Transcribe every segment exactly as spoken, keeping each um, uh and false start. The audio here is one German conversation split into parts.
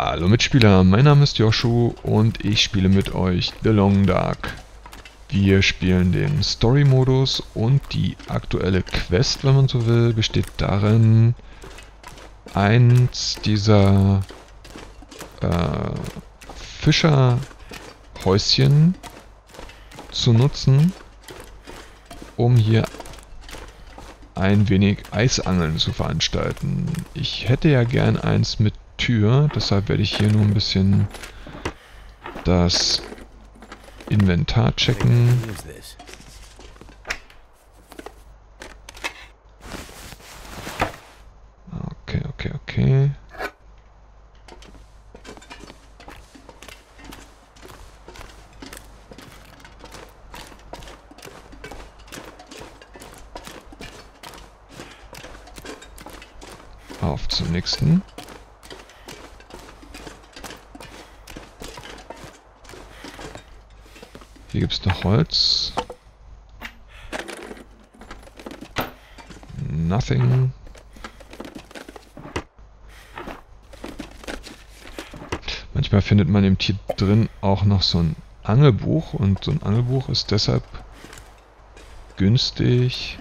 Hallo Mitspieler, mein Name ist Joshua und ich spiele mit euch The Long Dark. Wir spielen den Story-Modus und die aktuelle Quest, wenn man so will, besteht darin, eins dieser äh, Fischerhäuschen zu nutzen, um hier ein wenig Eisangeln zu veranstalten. Ich hätte ja gern eins mit Tür, deshalb werde ich hier nur ein bisschen das Inventar checken. Okay, okay, okay. Auf zum nächsten. Hier gibt es noch Holz. Nothing. Manchmal findet man im Tier drin auch noch so ein Angelbuch und so ein Angelbuch ist deshalb günstig,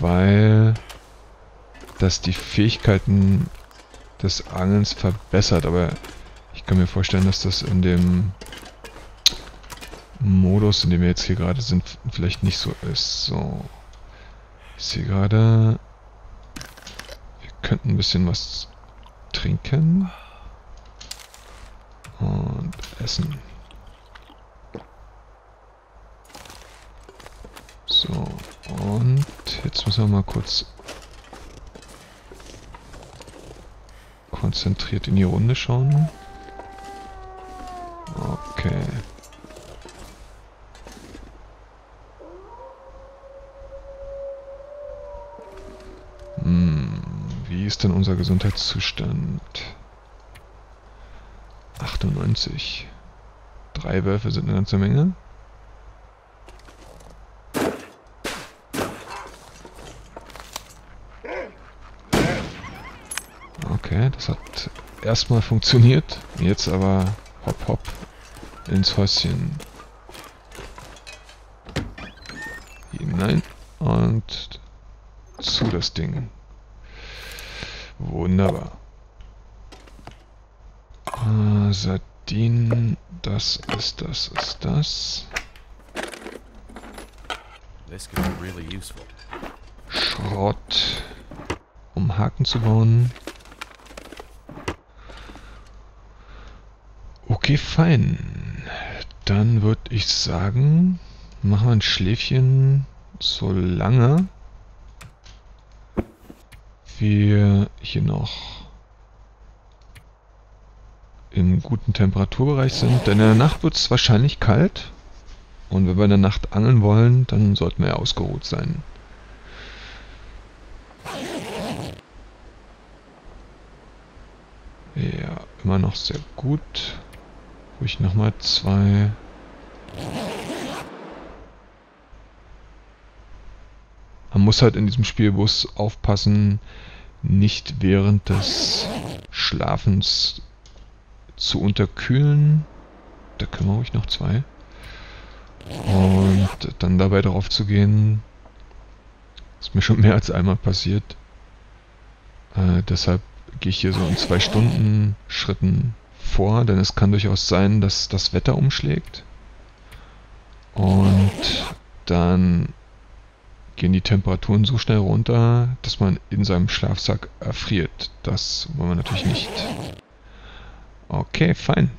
weil das die Fähigkeiten des Angelns verbessert. Aber ich kann mir vorstellen, dass das in dem Modus, in dem wir jetzt hier gerade sind, vielleicht nicht so ist. So, ich sehe gerade, wir könnten ein bisschen was trinken und essen. So, und jetzt müssen wir mal kurz konzentriert in die Runde schauen. Okay. Wie ist denn unser Gesundheitszustand? achtundneunzig. Drei Würfe sind eine ganze Menge. Okay, das hat erstmal funktioniert. Jetzt aber hopp hopp ins Häuschen hinein und zu das Ding. Wunderbar. Ah, Sardinen, das ist das, ist das. Schrott, um Haken zu bauen. Okay, fein. Dann würde ich sagen, machen wir ein Schläfchen so lange wir hier noch im guten Temperaturbereich sind, denn in der Nacht wird es wahrscheinlich kalt und wenn wir in der Nacht angeln wollen, dann sollten wir ja ausgeruht sein. Ja, immer noch sehr gut. Ruhig nochmal zwei. Man muss halt in diesem Spielbus aufpassen, nicht während des Schlafens zu unterkühlen. Da können wir ruhig noch zwei. Und dann dabei drauf zu gehen, ist mir schon mehr als einmal passiert. Äh, deshalb gehe ich hier so in zwei Stunden Schritten vor, denn es kann durchaus sein, dass das Wetter umschlägt. Und dann gehen die Temperaturen so schnell runter, dass man in seinem Schlafsack erfriert. Das wollen wir natürlich nicht. Okay, fein.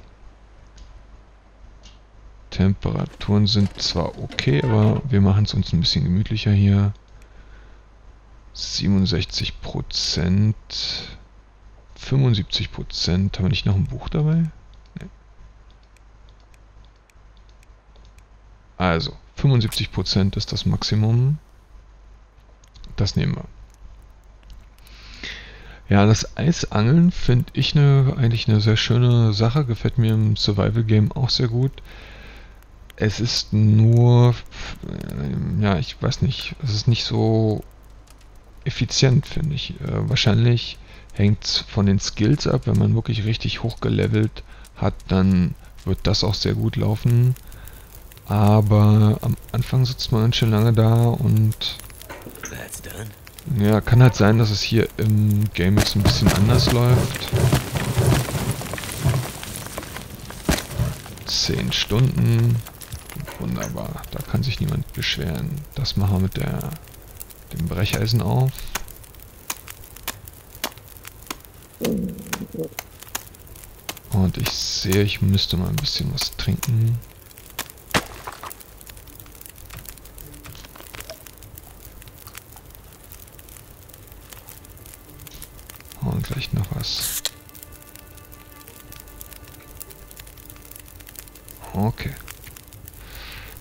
Temperaturen sind zwar okay, aber wir machen es uns ein bisschen gemütlicher hier. siebenundsechzig Prozent. fünfundsiebzig Prozent. Haben wir nicht noch ein Buch dabei? Nee. Also, fünfundsiebzig Prozent ist das Maximum. Das nehmen wir. Ja, das Eisangeln finde ich ne, eigentlich eine sehr schöne Sache. Gefällt mir im Survival-Game auch sehr gut. Es ist nur, ja, ich weiß nicht, es ist nicht so effizient, finde ich. Äh, wahrscheinlich Hängt von den Skills ab. Wenn man wirklich richtig hochgelevelt hat, dann wird das auch sehr gut laufen. Aber am Anfang sitzt man ganz schön lange da und ja, kann halt sein, dass es hier im Game jetzt ein bisschen anders läuft. zehn Stunden. Wunderbar, da kann sich niemand beschweren. Das machen wir mit der, dem Brecheisen auf. Und ich sehe, ich müsste mal ein bisschen was trinken. Und gleich noch was. Okay.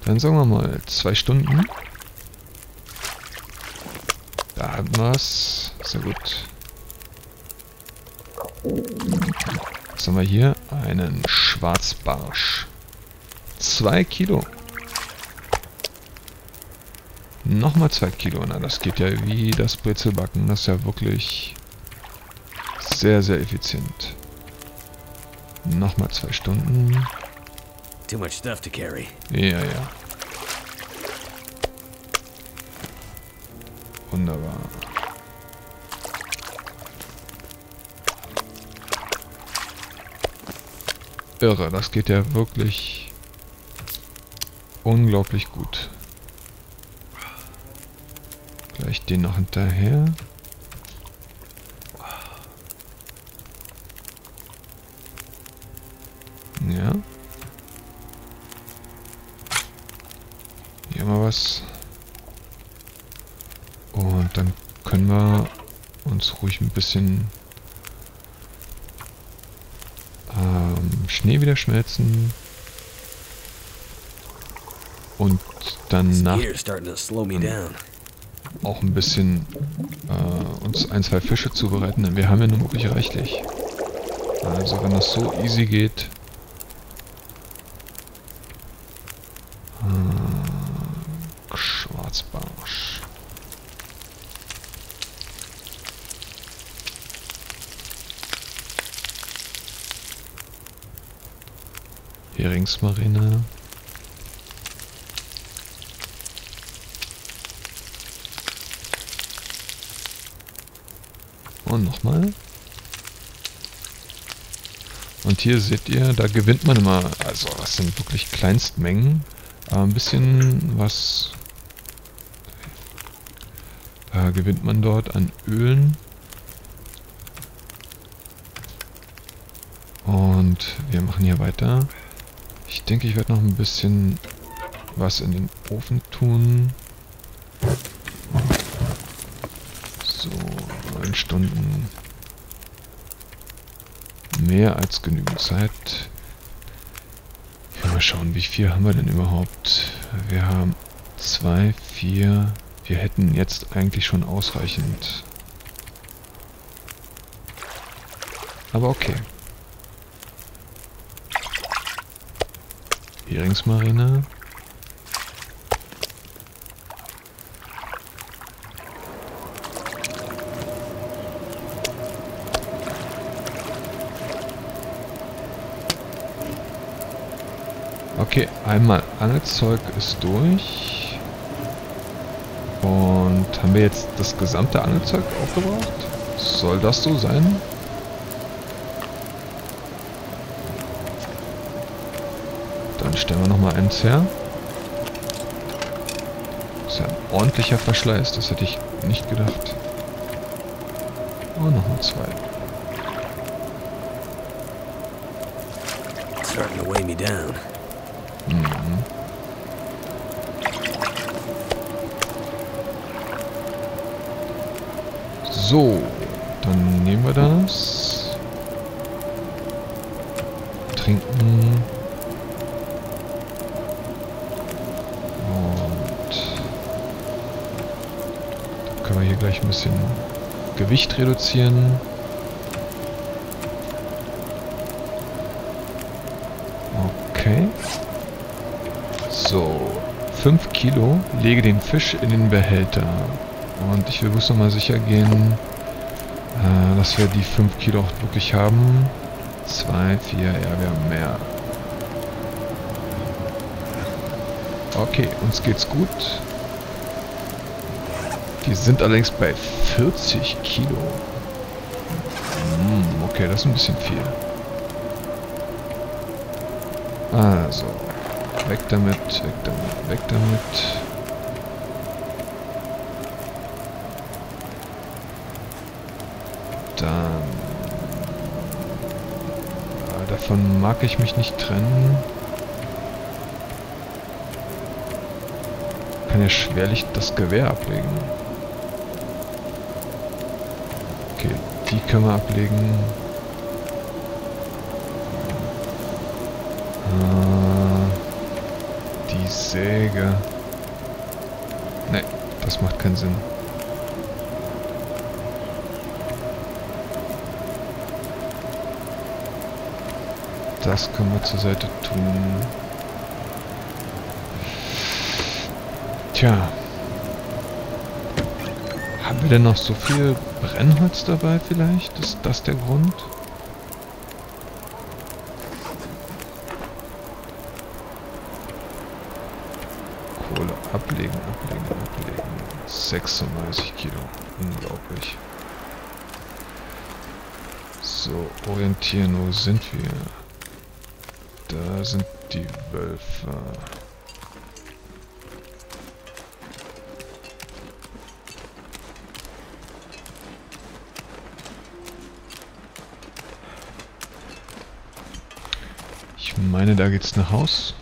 Dann sagen wir mal zwei Stunden. Da haben wir es. Sehr gut. Was haben wir hier? Einen Schwarzbarsch. Zwei Kilo. Nochmal zwei Kilo. Na, das geht ja wie das Brezelbacken. Das ist ja wirklich sehr, sehr effizient. Nochmal zwei Stunden. Too much stuff to carry. Ja, ja. Wunderbar. Irre, das geht ja wirklich unglaublich gut. Gleich den noch hinterher. Ja. Hier mal was. Und dann können wir uns ruhig ein bisschen ähm, Schnee wieder schmelzen. Und danach auch ein bisschen äh, uns ein, zwei Fische zubereiten, denn wir haben ja nun wirklich reichlich. Also wenn das so easy geht. Heringsmarine. Und nochmal. Und hier seht ihr, da gewinnt man immer, also das sind wirklich Kleinstmengen, aber ein bisschen was äh, gewinnt man dort an Ölen. Und wir machen hier weiter. Ich denke, ich werde noch ein bisschen was in den Ofen tun. So, neun Stunden. Mehr als genügend Zeit. Ja, mal schauen, wie viel haben wir denn überhaupt? Wir haben zwei, vier. Wir hätten jetzt eigentlich schon ausreichend. Aber okay. Heringsmarine. Okay, einmal Angelzeug ist durch. Und haben wir jetzt das gesamte Angelzeug aufgebraucht? Soll das so sein? Stellen wir nochmal eins her. Das ist ja ein ordentlicher Verschleiß, das hätte ich nicht gedacht. Oh, nochmal zwei. Mhm. So, dann nehmen wir das. Trinken. Hier gleich ein bisschen Gewicht reduzieren. Okay. So. fünf Kilo. Lege den Fisch in den Behälter. Und ich will bloß nochmal sicher gehen, Äh, dass wir die fünf Kilo auch wirklich haben. zwei, vier, ja, wir haben mehr. Okay, uns geht's gut. Die sind allerdings bei vierzig Kilo. Hm, okay, das ist ein bisschen viel. Also, weg damit, weg damit, weg damit. Dann... Davon mag ich mich nicht trennen. Kann ja schwerlich das Gewehr ablegen. Okay, die können wir ablegen. Ah, die Säge. Ne, das macht keinen Sinn. Das können wir zur Seite tun. Tja. Haben wir denn noch so viel Brennholz dabei vielleicht? Ist das der Grund? Kohle ablegen, ablegen, ablegen. sechsunddreißig Kilo. Unglaublich. So, orientieren, wo sind wir? Da sind die Wölfe. Ich meine, da geht's nach Haus.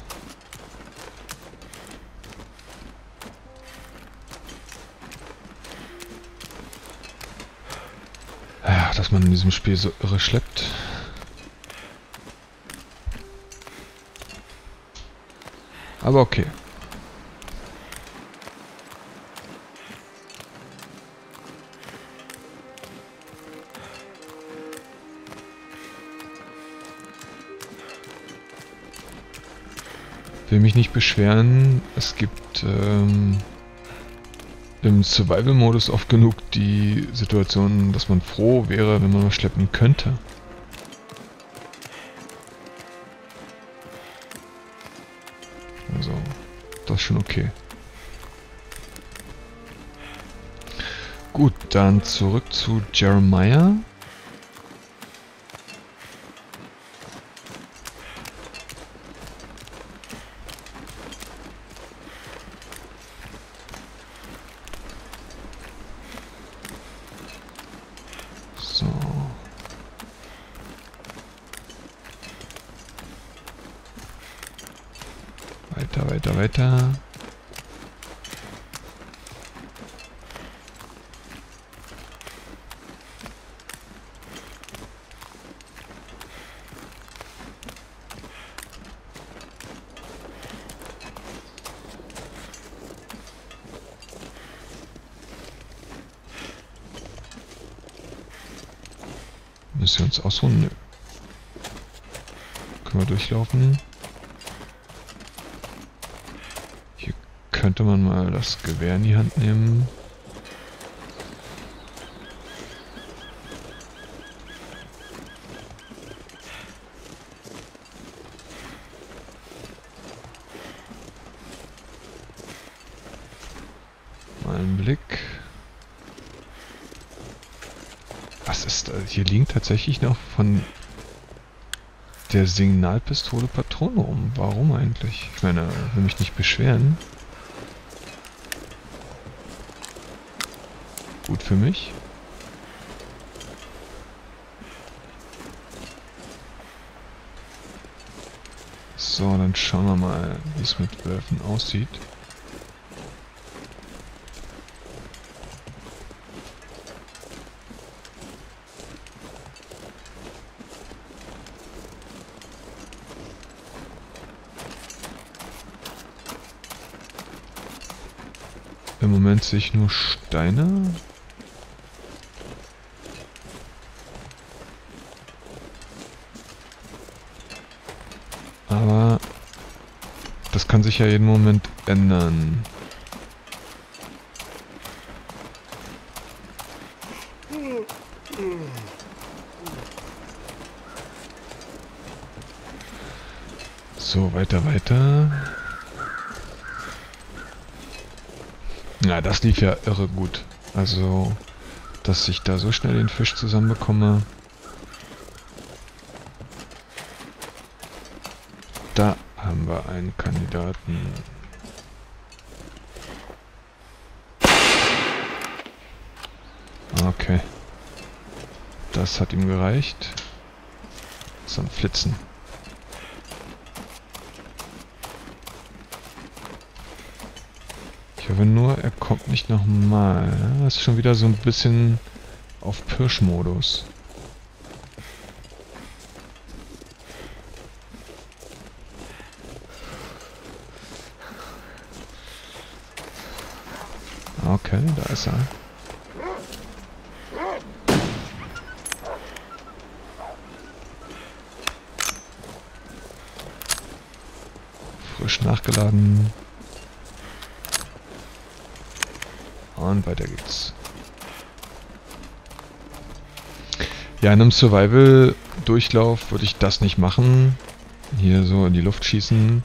Ach, dass man in diesem Spiel so irre schleppt. Aber okay. Will mich nicht beschweren. Es gibt ähm, im Survival-Modus oft genug die Situation, dass man froh wäre, wenn man was schleppen könnte. Das ist schon okay. Gut, dann zurück zu Jeremiah. So. Weiter, weiter, weiter. Müssen wir uns ausruhen? Nö. Können wir durchlaufen? Könnte man mal das Gewehr in die Hand nehmen. Mal einen Blick. Was ist das? Hier liegen tatsächlich noch von der Signalpistole Patronen rum. Warum eigentlich? Ich meine, ich will mich nicht beschweren. Gut für mich. So, dann schauen wir mal, wie es mit Wölfen aussieht. Im Moment sehe ich nur Steine. Aber das kann sich ja jeden Moment ändern. So, weiter, weiter. Na, das lief ja irre gut. Also, dass ich da so schnell den Fisch zusammenbekomme. Da haben wir einen Kandidaten. Okay. Das hat ihm gereicht. Ist am Flitzen. Ich hoffe nur, er kommt nicht nochmal. Das ist schon wieder so ein bisschen auf Pirschmodus. Okay, da ist er. Frisch nachgeladen. Und weiter geht's. Ja, in einem Survival-Durchlauf würde ich das nicht machen. Hier so in die Luft schießen.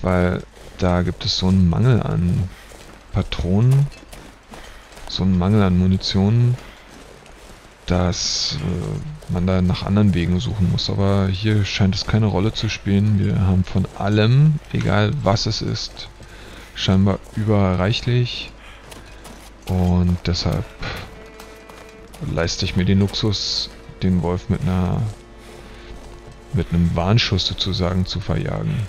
Weil da gibt es so einen Mangel an Patronen. So einen Mangel an Munition. Dass äh, man da nach anderen Wegen suchen muss. Aber hier scheint es keine Rolle zu spielen. Wir haben von allem, egal was es ist, scheinbar überall reichlich. Und deshalb leiste ich mir den Luxus, den Wolf mit einer mit einem Warnschuss sozusagen zu verjagen.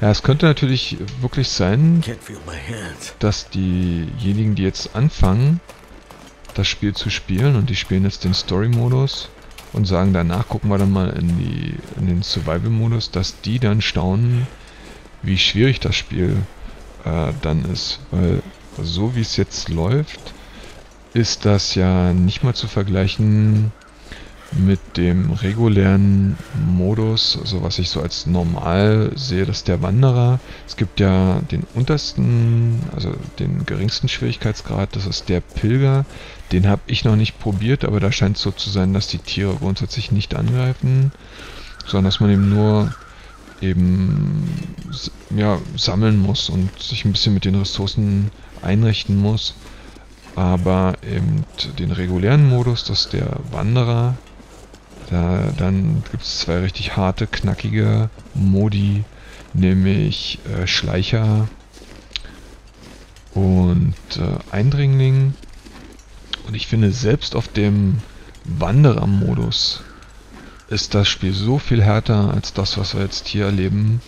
Ja, es könnte natürlich wirklich sein, dass diejenigen, die jetzt anfangen, das Spiel zu spielen, und die spielen jetzt den Story-Modus, und sagen, danach gucken wir dann mal in, die, in den Survival-Modus, dass die dann staunen, wie schwierig das Spiel äh, dann ist. Weil so wie es jetzt läuft, ist das ja nicht mal zu vergleichen mit dem regulären Modus, also was ich so als normal sehe, dass der Wanderer. Es gibt ja den untersten, also den geringsten Schwierigkeitsgrad, das ist der Pilger. Den habe ich noch nicht probiert, aber da scheint es so zu sein, dass die Tiere grundsätzlich nicht angreifen, sondern dass man eben nur eben ja, sammeln muss und sich ein bisschen mit den Ressourcen einrichten muss. Aber eben den regulären Modus, das ist der Wanderer. Da, dann gibt es zwei richtig harte, knackige Modi, nämlich äh, Schleicher und äh, Eindringling. Und ich finde, selbst auf dem Wanderer-Modus ist das Spiel so viel härter als das, was wir jetzt hier erleben,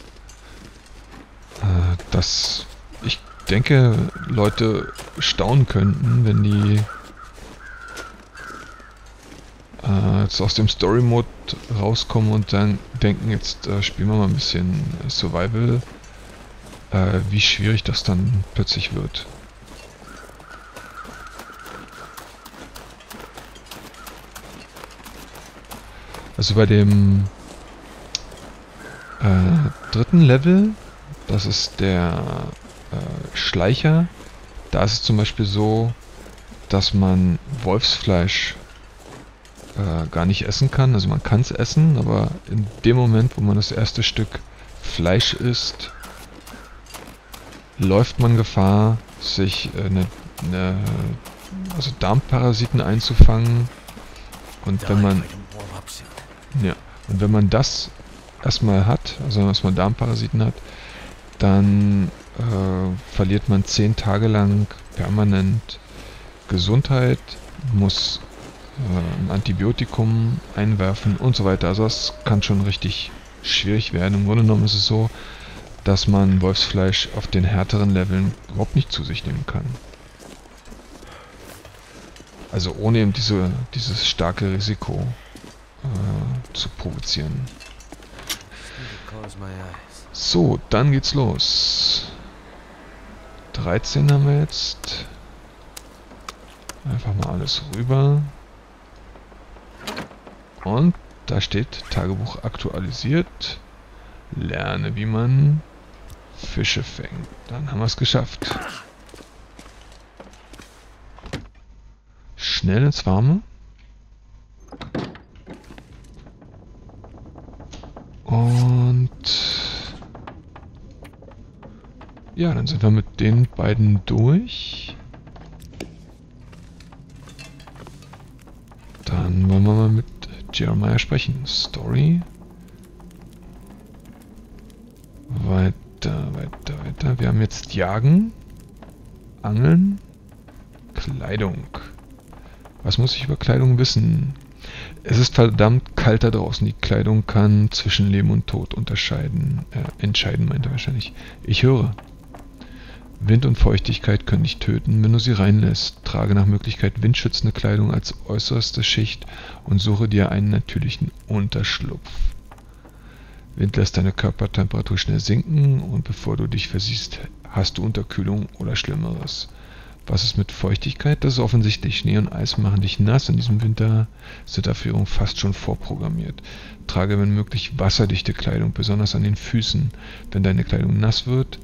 äh, dass ich denke, Leute staunen könnten, wenn die jetzt aus dem Story-Mode rauskommen und dann denken, jetzt äh, spielen wir mal ein bisschen Survival, äh, wie schwierig das dann plötzlich wird. Also bei dem äh, dritten Level, das ist der äh, Schleicher, da ist es zum Beispiel so, dass man Wolfsfleisch gar nicht essen kann. Also man kann es essen, aber in dem Moment, wo man das erste Stück Fleisch isst, läuft man Gefahr, sich eine, eine, also Darmparasiten einzufangen. Und wenn man ja, und wenn man das erstmal hat, also erstmal Darmparasiten hat, dann äh, verliert man zehn Tage lang permanent Gesundheit, muss ein Antibiotikum einwerfen und so weiter. Also das kann schon richtig schwierig werden. Im Grunde genommen ist es so, dass man Wolfsfleisch auf den härteren Leveln überhaupt nicht zu sich nehmen kann. Also ohne eben diese, dieses starke Risiko äh, zu provozieren. So, dann geht's los. dreizehn haben wir jetzt. Einfach mal alles rüber. Und da steht Tagebuch aktualisiert. Lerne, wie man Fische fängt. Dann haben wir es geschafft. schnell ins Warme. Und ja, dann sind wir mit den beiden durch. Dann wollen wir mal mit Jeremiah sprechen. Story. Weiter, weiter, weiter. Wir haben jetzt Jagen, Angeln, Kleidung. Was muss ich über Kleidung wissen? Es ist verdammt kalt da draußen. Die Kleidung kann zwischen Leben und Tod unterscheiden. Äh, entscheiden, meint er wahrscheinlich. Ich höre. Wind und Feuchtigkeit können dich töten, wenn du sie reinlässt. Trage nach Möglichkeit windschützende Kleidung als äußerste Schicht und suche dir einen natürlichen Unterschlupf. Wind lässt deine Körpertemperatur schnell sinken und bevor du dich versiehst, hast du Unterkühlung oder Schlimmeres. Was ist mit Feuchtigkeit? Das ist offensichtlich. Schnee und Eis machen dich nass. In diesem Winter ist die Dafürierung fast schon vorprogrammiert. Trage, wenn möglich, wasserdichte Kleidung, besonders an den Füßen. Wenn deine Kleidung nass wird,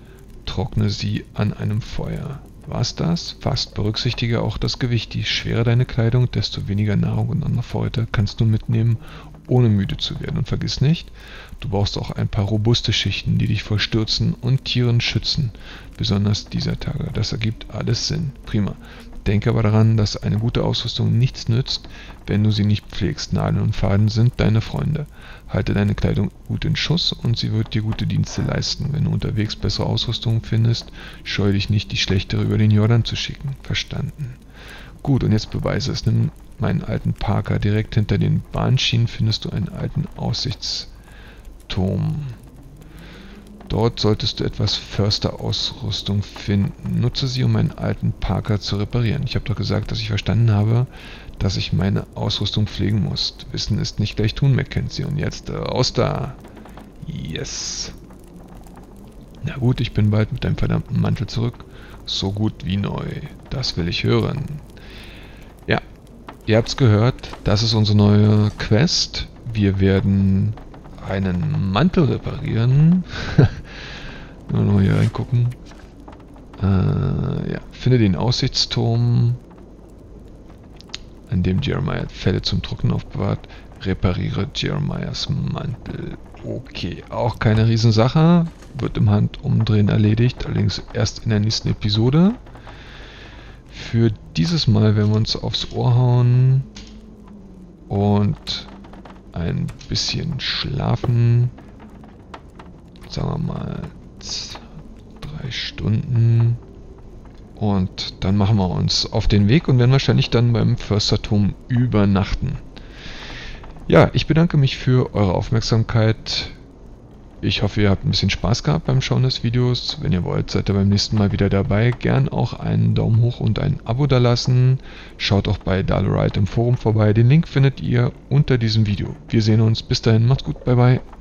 trockne sie an einem Feuer. War's das? Fast. Berücksichtige auch das Gewicht. Je schwerer deine Kleidung, desto weniger Nahrung und andere Vorräte kannst du mitnehmen, ohne müde zu werden. Und vergiss nicht, du brauchst auch ein paar robuste Schichten, die dich vor Stürzen und Tieren schützen, besonders dieser Tage. Das ergibt alles Sinn. Prima. Denke aber daran, dass eine gute Ausrüstung nichts nützt, wenn du sie nicht pflegst. Nadeln und Faden sind deine Freunde. Halte deine Kleidung gut in Schuss und sie wird dir gute Dienste leisten. Wenn du unterwegs bessere Ausrüstung findest, scheue dich nicht, die schlechtere über den Jordan zu schicken. Verstanden. Gut, und jetzt beweise es. Nimm meinen alten Parker. Direkt hinter den Bahnschienen findest du einen alten Aussichts Turm. Dort solltest du etwas Försterausrüstung finden. Nutze sie, um meinen alten Parker zu reparieren. Ich habe doch gesagt, dass ich verstanden habe, dass ich meine Ausrüstung pflegen muss. Wissen ist nicht gleich tun, Mackenzie. Und jetzt äh, raus da. Yes. Na gut, ich bin bald mit deinem verdammten Mantel zurück. So gut wie neu. Das will ich hören. Ja, ihr habt's gehört. Das ist unsere neue Quest. Wir werden einen Mantel reparieren. Nur noch hier reingucken. Äh, ja. Finde den Aussichtsturm, in dem Jeremiah Felle zum Trocknen aufbewahrt. Repariere Jeremiahs Mantel. Okay, auch keine Riesensache. Wird im Handumdrehen erledigt, allerdings erst in der nächsten Episode. Für dieses Mal werden wir uns aufs Ohr hauen und ein bisschen schlafen. Sagen wir mal drei Stunden. Und dann machen wir uns auf den Weg und werden wahrscheinlich dann beim Försterturm übernachten. Ja, ich bedanke mich für eure Aufmerksamkeit. Ich hoffe, ihr habt ein bisschen Spaß gehabt beim Schauen des Videos. Wenn ihr wollt, seid ihr beim nächsten Mal wieder dabei. Gern auch einen Daumen hoch und ein Abo dalassen. Schaut auch bei Dalorite im Forum vorbei. Den Link findet ihr unter diesem Video. Wir sehen uns. Bis dahin. Macht's gut. Bye, bye.